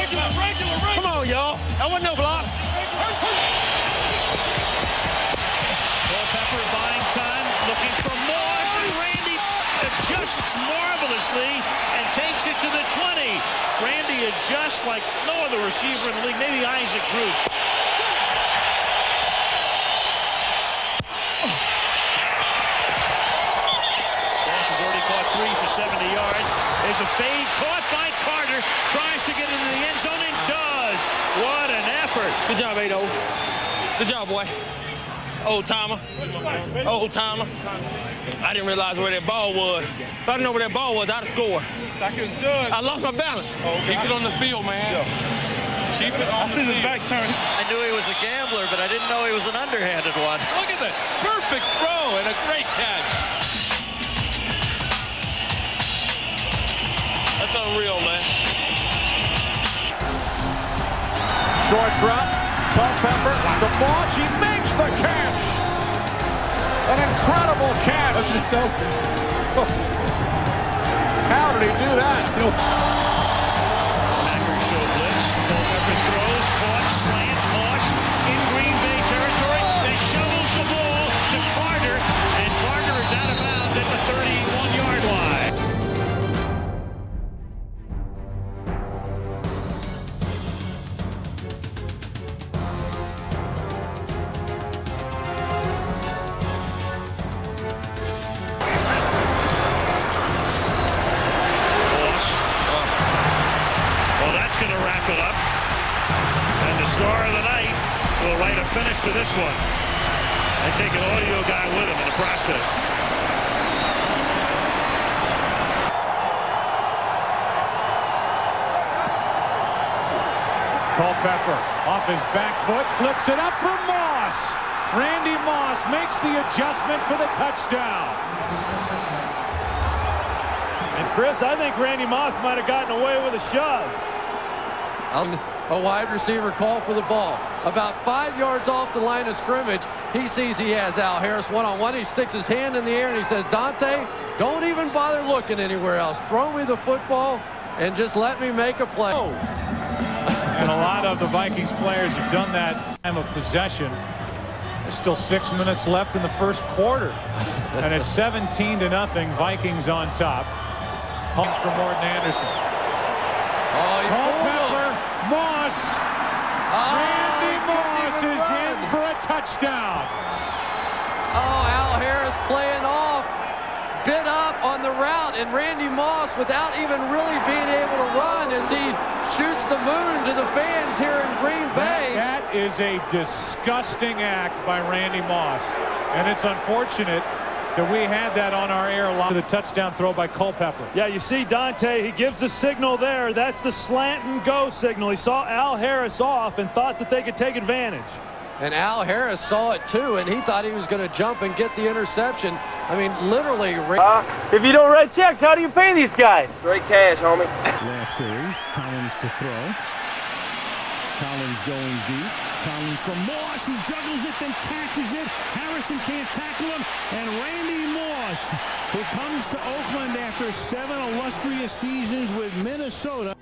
Regular, regular, regular. Come on, y'all. That wasn't no block. Culpepper buying time, looking for more. Randy adjusts marvelously and takes it to the twenty. Randy adjusts like no other receiver in the league, maybe Isaac Bruce. Moss has already caught three for seventy yards. There's a fade caught by Carter. Tries to get into the end zone and does. What an effort. Good job, Ado. Good job, boy. Old timer. Old timer. I didn't realize where that ball was. If I didn't know where that ball was, I'd have scored. I couldn't do it. I lost my balance. Oh, okay. Keep it on the field, man. Yeah. Keep it on I the see field. The back turn. I knew he was a gambler, but I didn't know he was an underhanded one. Look at that. Perfect throw and a great catch. That's unreal, man. Short drop. Culpepper. The ball. She makes the catch. An incredible catch. That's just dope. How did he do that? Packers show blitz. Culpepper throws, caught, slant, toss in Green Bay and take an audio guy with him in the process. Culpepper off his back foot, flips it up for Moss. Randy Moss makes the adjustment for the touchdown. And Chris, I think Randy Moss might have gotten away with a shove. Um, a wide receiver called for the ball. About five yards off the line of scrimmage, he sees he has Al Harris one-on-one. He sticks his hand in the air and he says, Daunte, don't even bother looking anywhere else. Throw me the football and just let me make a play. Oh. And a lot of the Vikings players have done that time of possession. There's still six minutes left in the first quarter. And it's seventeen to nothing. Vikings on top. Punch for Morton Anderson. Oh, Culpepper, Moss. Oh, Randy Moss is run. in for a touchdown. Oh, Al Harris playing off. Bit up on the route, and Randy Moss, without even really being able to run, as he shoots the moon to the fans here in Green Bay. That, that is a disgusting act by Randy Moss, and it's unfortunate that we had that on our air live. The touchdown throw by Culpepper. Yeah, you see Daunte, he gives the signal there. That's the slant and go signal. He saw Al Harris off and thought that they could take advantage. And Al Harris saw it too, and he thought he was going to jump and get the interception. I mean, literally. Uh, if you don't write checks, how do you pay these guys? Great cash, homie. Last series, Collins to throw. Collins going deep. Collins from Moss, who juggles it, then catches it. Harrison can't tackle him. And Randy Moss, who comes to Oakland after seven illustrious seasons with Minnesota.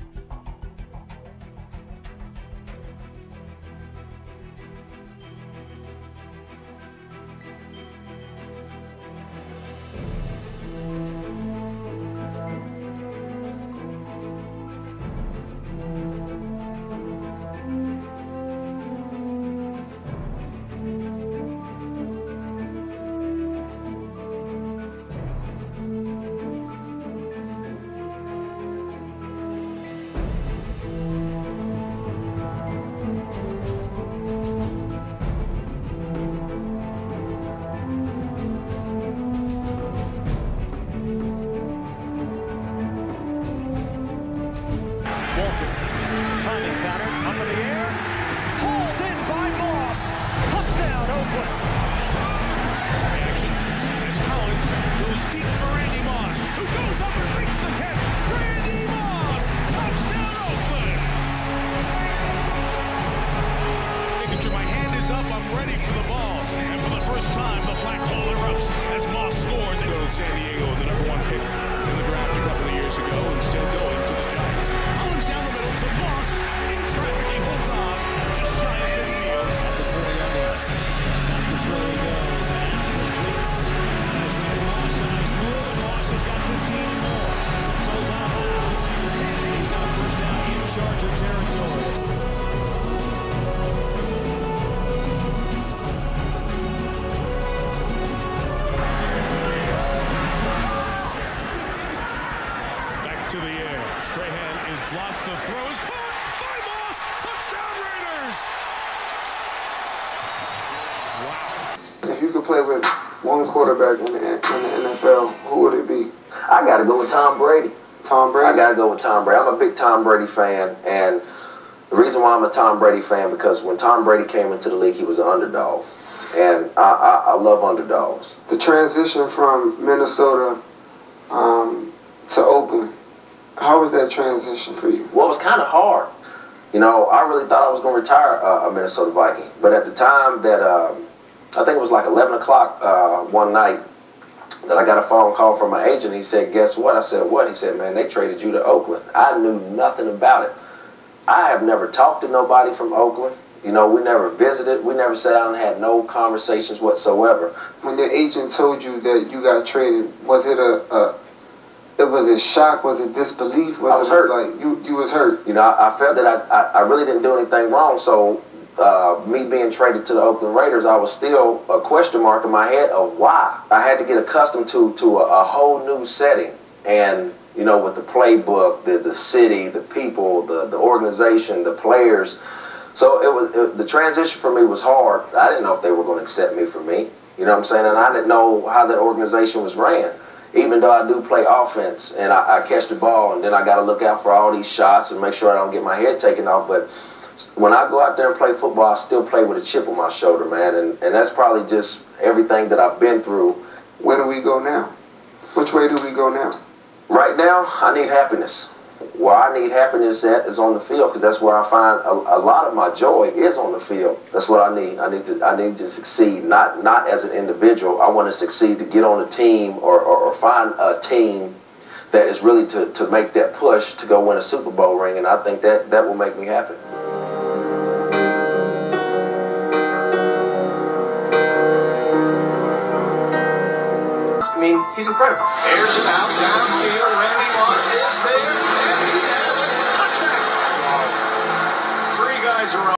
Quarterback in the, in the N F L, who would it be? I got to go with Tom Brady. Tom Brady? I got to go with Tom Brady. I'm a big Tom Brady fan, and the reason why I'm a Tom Brady fan, because when Tom Brady came into the league, he was an underdog, and I, I, I love underdogs. The transition from Minnesota um, to Oakland, how was that transition for you? Well, it was kind of hard. You know, I really thought I was going to retire uh, a Minnesota Viking, but at the time that um, I think it was like eleven o'clock uh, one night that I got a phone call from my agent. He said, guess what? I said, what? He said, man, they traded you to Oakland. I knew nothing about it. I have never talked to nobody from Oakland. You know, we never visited. We never sat down and had no conversations whatsoever. When your agent told you that you got traded, was it a, a it was a shock? Was it disbelief? Was, I was it hurt. Was like you, you was hurt? You know, I, I felt that I, I, I really didn't do anything wrong, so... Uh, me being traded to the Oakland Raiders, I was still a question mark in my head of why. I had to get accustomed to to a, a whole new setting, and you know, with the playbook, the the city, the people, the the organization, the players. So it was it, the transition for me was hard. I didn't know if they were going to accept me for me. You know what I'm saying? And I didn't know how that organization was ran. Even though I do play offense and I, I catch the ball, and then I got to look out for all these shots and make sure I don't get my head taken off. But when I go out there and play football, I still play with a chip on my shoulder, man. And, and that's probably just everything that I've been through. Where do we go now? Which way do we go now? Right now, I need happiness. Where I need happiness at is on the field, because that's where I find a, a lot of my joy is on the field. That's what I need. I need to, I need to succeed, not not as an individual. I want to succeed to get on a team or, or, or find a team that is really to, to make that push to go win a Super Bowl ring, and I think that, that will make me happy. I mean, he's incredible. Airs it out downfield. Randy Moss is there, and he has a touchdown. Three guys are on.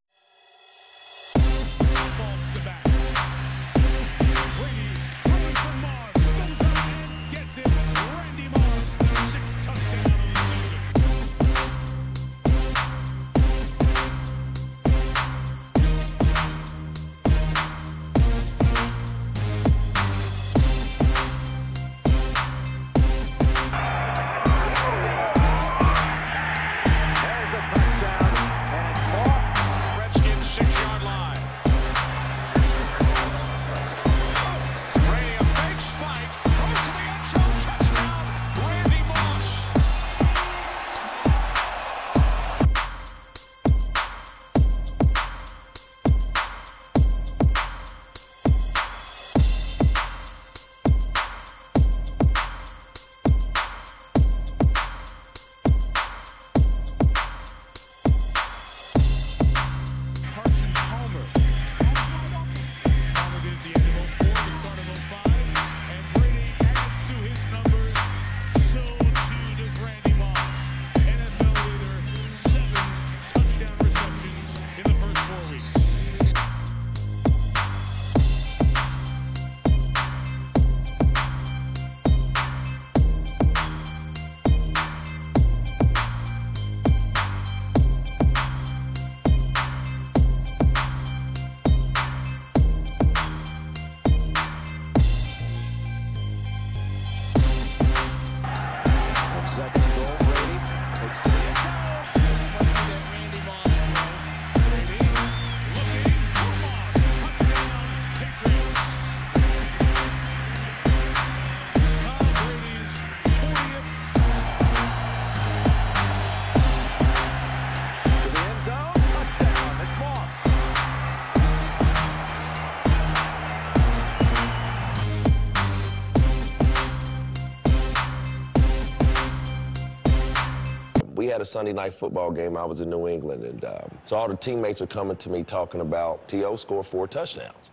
A Sunday night football game. I was in New England, and uh, so all the teammates are coming to me talking about T O scored four touchdowns,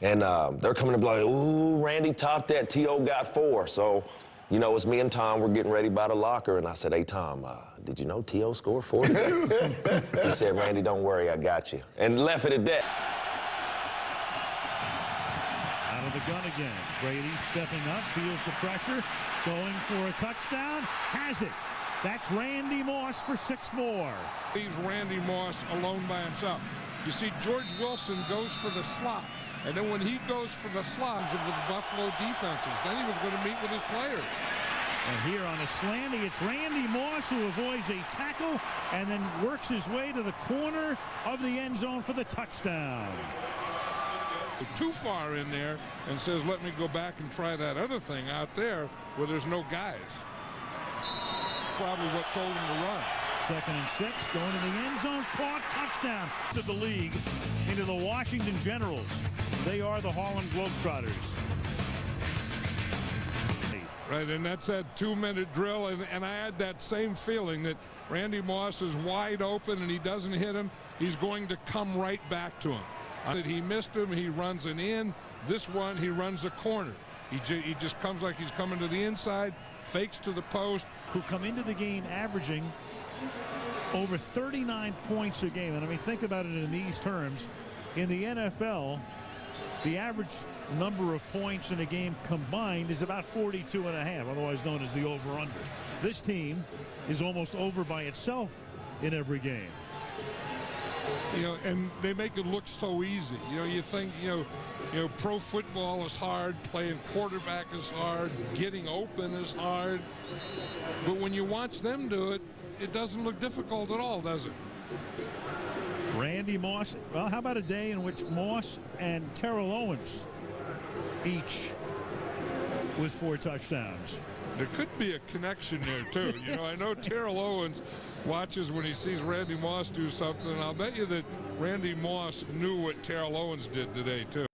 and uh, they're coming to be like, "Ooh, Randy topped that. T O got four." So, you know, it's me and Tom. We're getting ready by the locker, and I said, "Hey, Tom, uh, did you know T O scored four?" He said, "Randy, don't worry, I got you," and left it at that. Out of the gun again. Brady stepping up, feels the pressure, going for a touchdown, has it. That's Randy Moss for six more. Leaves Randy Moss alone by himself. You see, George Wilson goes for the slot, and then when he goes for the slots of the Buffalo defenses, then he was going to meet with his players. And here on a slanty, it's Randy Moss who avoids a tackle and then works his way to the corner of the end zone for the touchdown. Too far in there, and says, "Let me go back and try that other thing out there where there's no guys." Probably what told him to run. Second and six, going to the end zone, caught, touchdown. To the league, into the Washington Generals. They are the Harlem Globetrotters. Right, and that's that two-minute drill, and, and I had that same feeling that Randy Moss is wide open and he doesn't hit him. He's going to come right back to him. I, he missed him, he runs an in. This one, he runs a corner. He, ju he just comes like he's coming to the inside, fakes to the post. Who come into the game averaging over thirty-nine points a game. And I mean, think about it in these terms. In the N F L, the average number of points in a game combined is about forty-two and a half, otherwise known as the over-under. This team is almost over by itself in every game. you know, and they make it look so easy. You know, you think, you know, you know, pro football is hard, playing quarterback is hard, getting open is hard. But when you watch them do it, it doesn't look difficult at all, does it? Randy Moss. Well, how about a day in which Moss and Terrell Owens each with four touchdowns? There could be a connection there, too. You know, I know Terrell Owens watches when he sees Randy Moss do something, and I'll bet you that Randy Moss knew what Terrell Owens did today, too.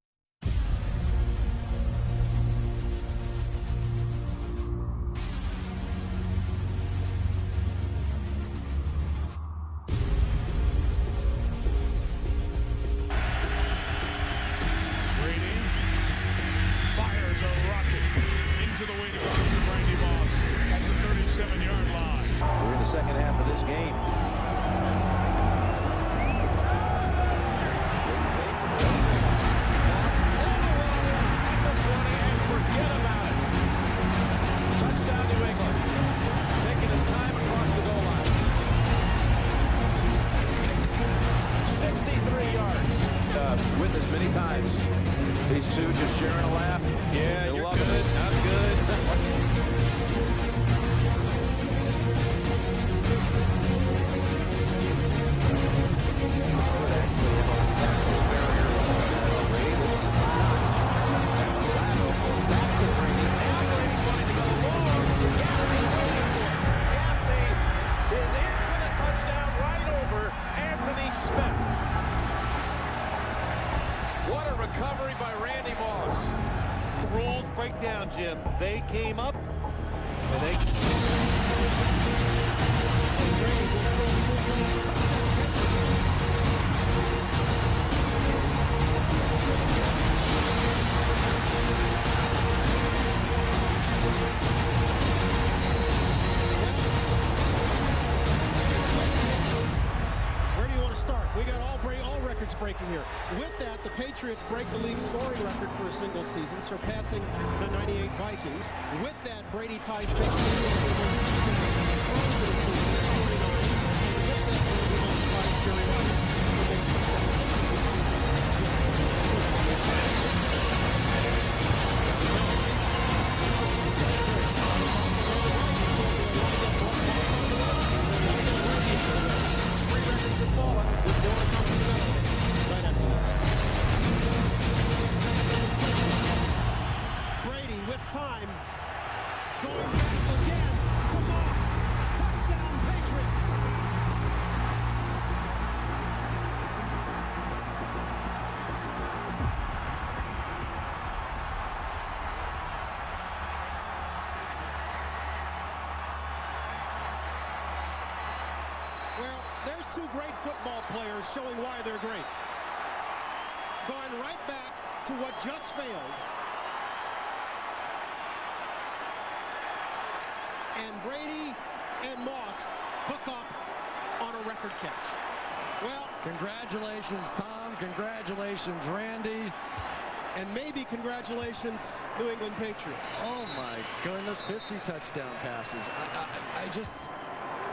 Here. With that, the Patriots break the league scoring record for a single season, surpassing the ninety-eight Vikings. With that, Brady ties Baker Mayfield players showing why they're great. Going right back to what just failed. And Brady and Moss hook up on a record catch. Well, congratulations, Tom. Congratulations, Randy. And maybe congratulations, New England Patriots. Oh, my goodness, fifty touchdown passes. I, I, I just...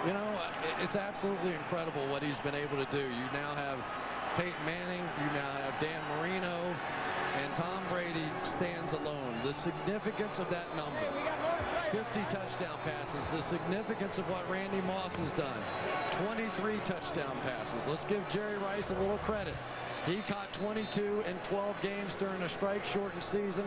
You know, it's absolutely incredible what he's been able to do. You now have Peyton Manning, you now have Dan Marino, and Tom Brady stands alone. The significance of that number, fifty touchdown passes, the significance of what Randy Moss has done, twenty-three touchdown passes. Let's give Jerry Rice a little credit. He caught twenty-two in twelve games during a strike-shortened season,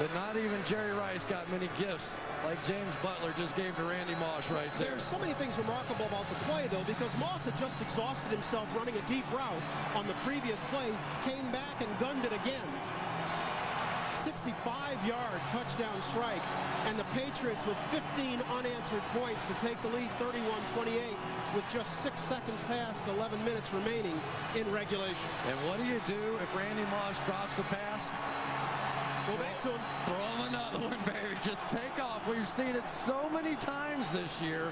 but not even Jerry Rice got many gifts like James Butler just gave to Randy Moss right there. There's so many things remarkable about the play, though, because Moss had just exhausted himself running a deep route on the previous play, came back and gunned it again. sixty-five yard touchdown strike, and the Patriots with fifteen unanswered points to take the lead thirty-one twenty-eight with just six seconds past, eleven minutes remaining in regulation. And what do you do if Randy Moss drops a pass? Go back to him. Throw him another one, baby. Just take off. We've seen it so many times this year.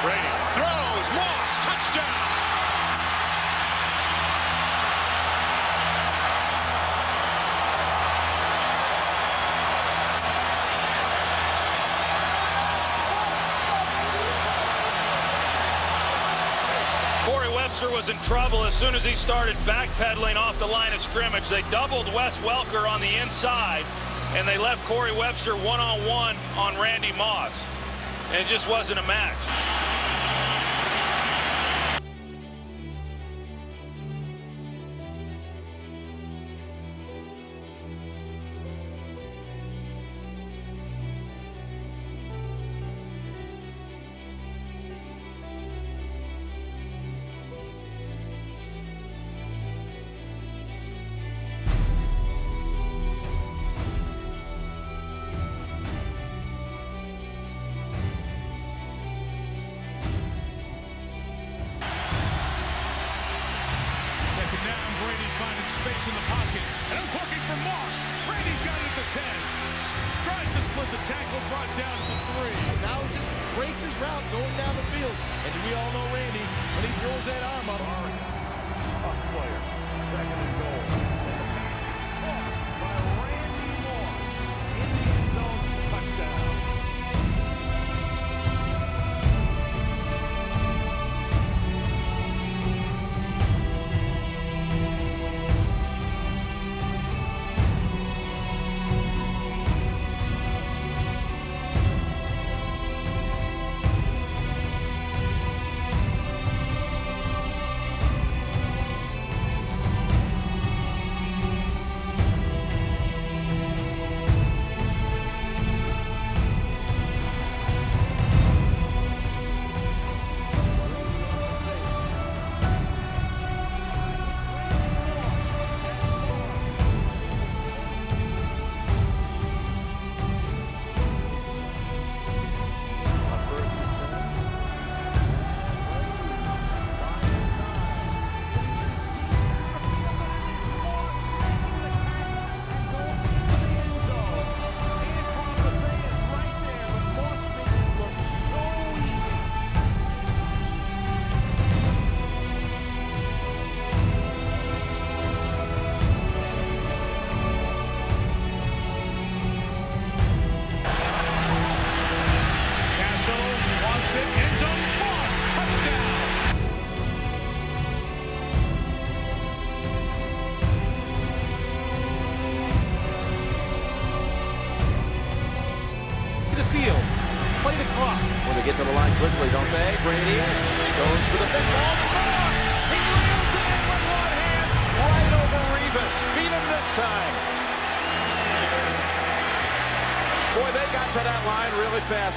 Brady throws. Moss. Touchdown. was in trouble as soon as he started backpedaling off the line of scrimmage. They doubled Wes Welker on the inside, and they left Corey Webster one-on-one on Randy Moss. And it just wasn't a match. Space in the pocket, and uncorking for Moss. Brady's got it at the ten. Tries to split the tackle, brought down at the three. Now just breaks his route going down the field. And we all know Randy, when he throws that arm up. Tough player. Second and goal. By Randy Moss. Indian zone touchdown.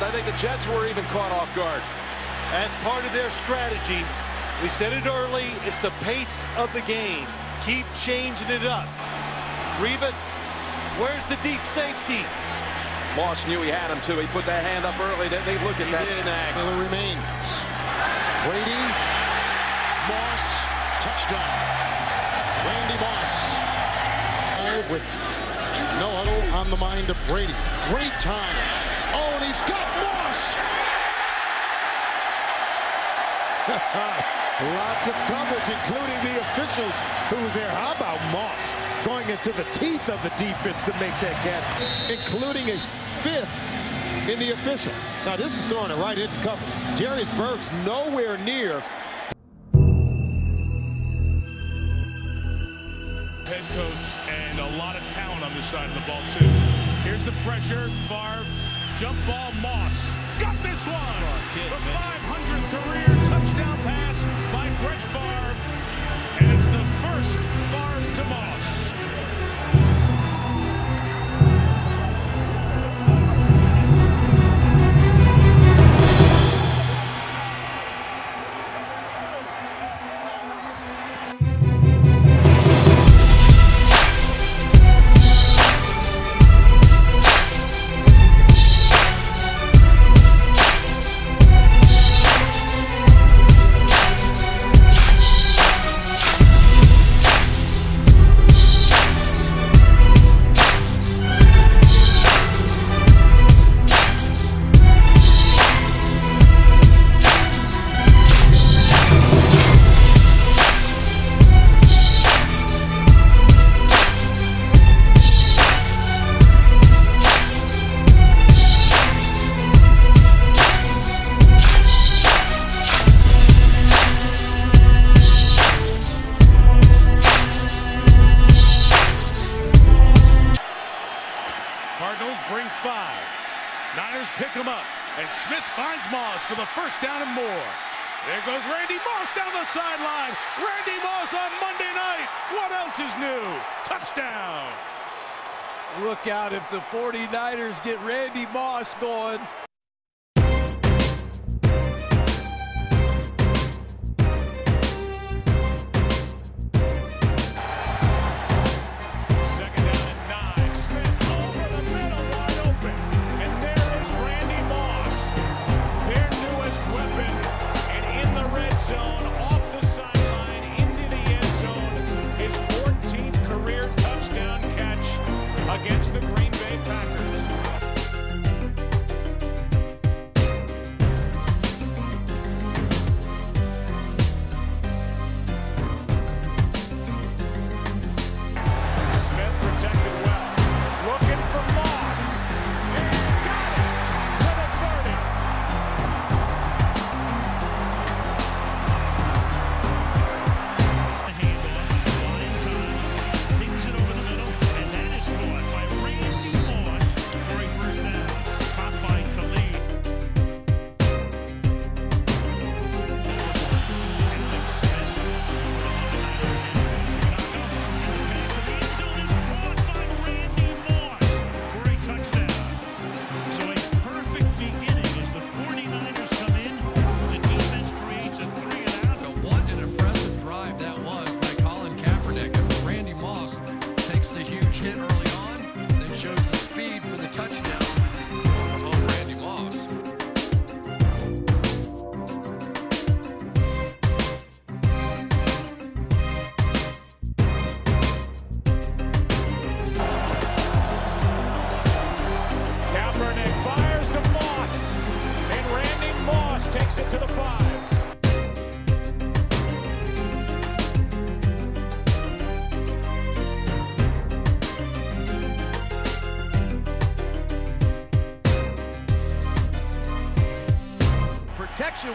I think the Jets were even caught off guard. That's part of their strategy. We said it early. It's the pace of the game. Keep changing it up. Revis, where's the deep safety? Moss knew he had him, too. He put that hand up early. Didn't he? Look at that snag. Miller remains. Brady, Moss, touchdown. Randy Moss. Five with no huddle on the mind of Brady. Great time. Oh, and he's got Moss! Lots of coverage, including the officials who were there. How about Moss going into the teeth of the defense to make that catch, including a fifth in the official. Now, this is throwing it right into coverage. Jarius Burks nowhere near. Head coach and a lot of talent on this side of the ball, too. Here's the pressure, Favre. Jump ball, Moss. Got this one. The five hundredth career touchdown pass by Brett Favre. And it's the first Favre to Moss. bring five. Niners pick him up, and Smith finds Moss for the first down and more. There goes Randy Moss down the sideline. Randy Moss on Monday night. What else is new? Touchdown. Look out if the forty-niners get Randy Moss going.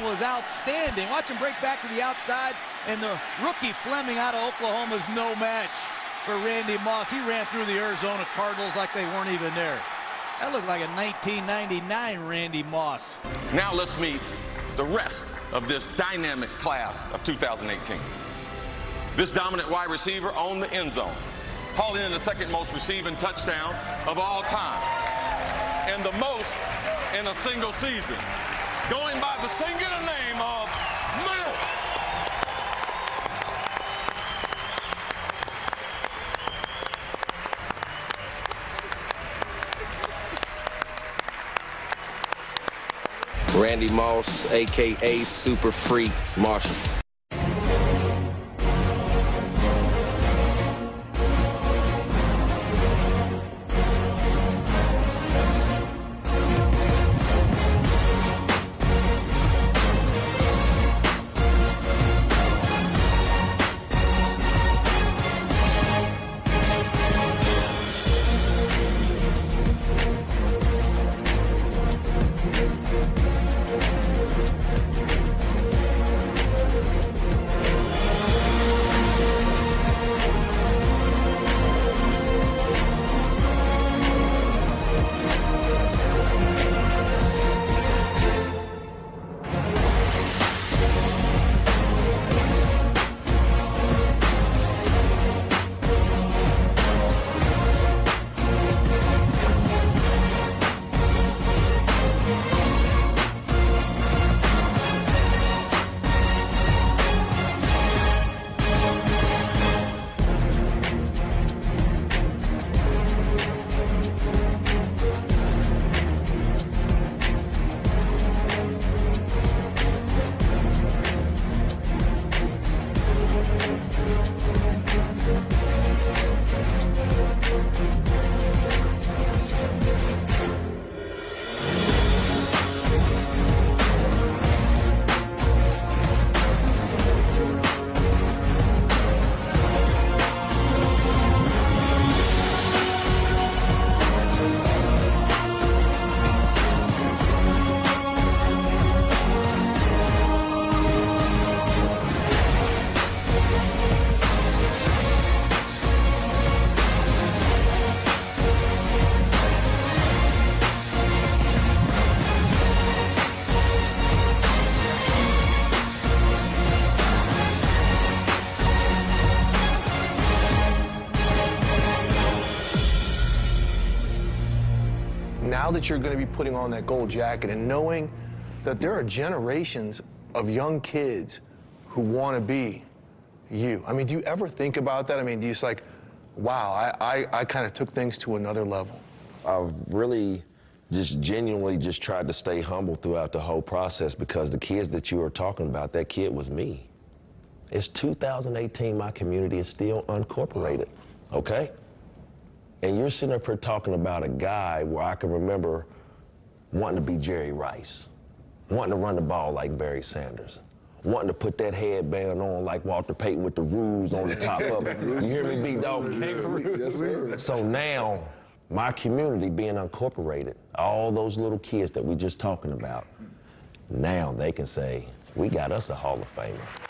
Was outstanding. Watch him break back to the outside, and the rookie Fleming out of Oklahoma is no match for Randy Moss. He ran through the Arizona Cardinals like they weren't even there. That looked like a nineteen ninety-nine Randy Moss. Now let's meet the rest of this dynamic class of two thousand eighteen. This dominant wide receiver owned the end zone, hauling in the second most receiving touchdowns of all time, and the most in a single season, going by the singular name of Mills. Randy Moss, A K A Super Freak Marshall. now that you're going to be putting on that gold jacket and knowing that there are generations of young kids who want to be you. I mean, do you ever think about that? I mean, do you just like, wow, I, I, I kind of took things to another level? I've really just genuinely just tried to stay humble throughout the whole process, because the kids that you were talking about, that kid was me. It's two thousand eighteen, my community is still unincorporated, okay? And you're sitting up here talking about a guy where I can remember wanting to be Jerry Rice, wanting to run the ball like Barry Sanders, wanting to put that headband on like Walter Payton with the rules on the top of it. You hear me, big dog? Yes, sir. So now, my community being unincorporated, all those little kids that we just talking about, now they can say, we got us a Hall of Famer.